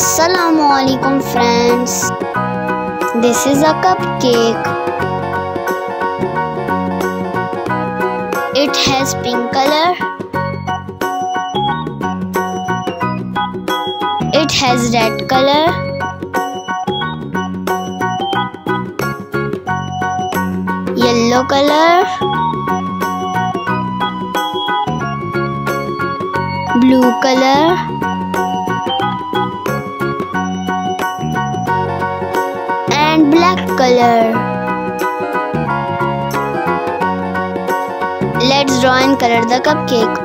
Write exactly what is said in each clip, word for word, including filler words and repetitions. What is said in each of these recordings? Assalamu alaikum friends, this is a cupcake. It has pink color. It has red color. Yellow color. Blue color. Black color. Let's draw and color the cupcake.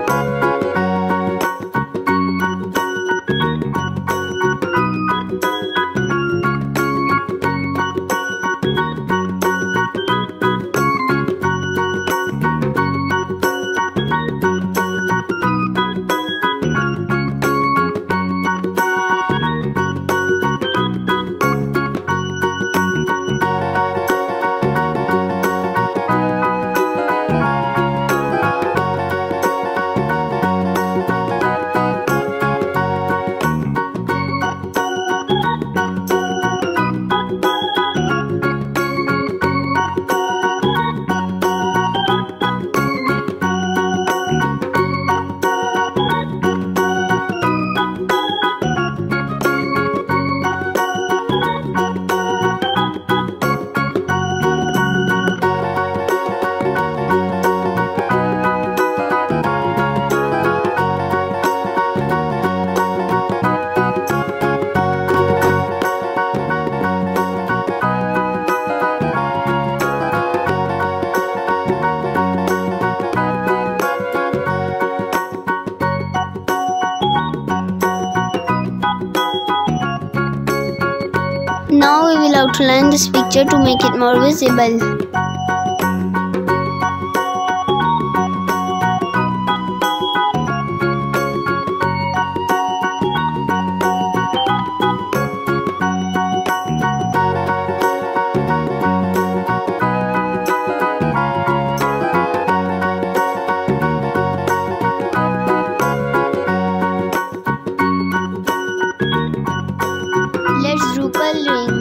Now we will outline this picture to make it more visible. Let's do coloring.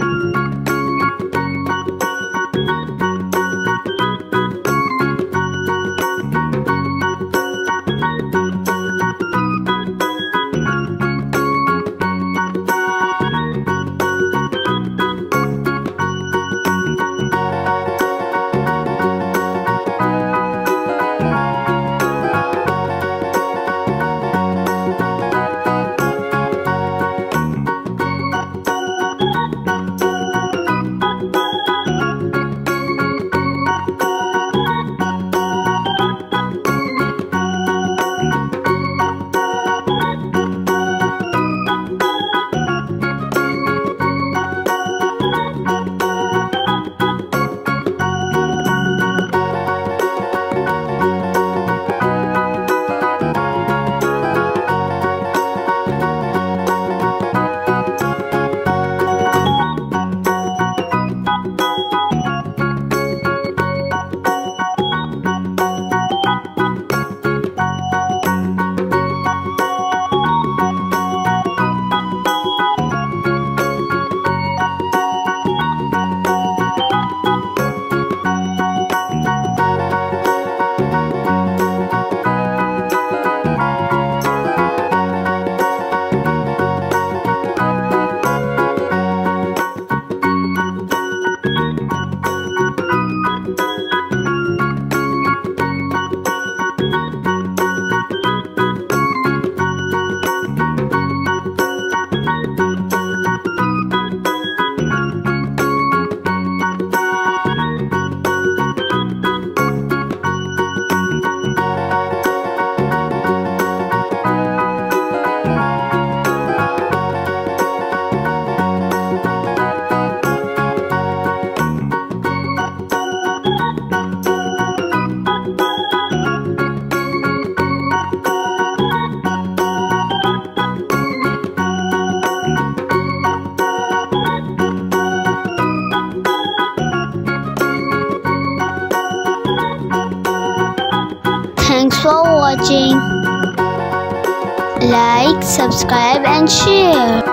Thanks for watching. Like, subscribe and share.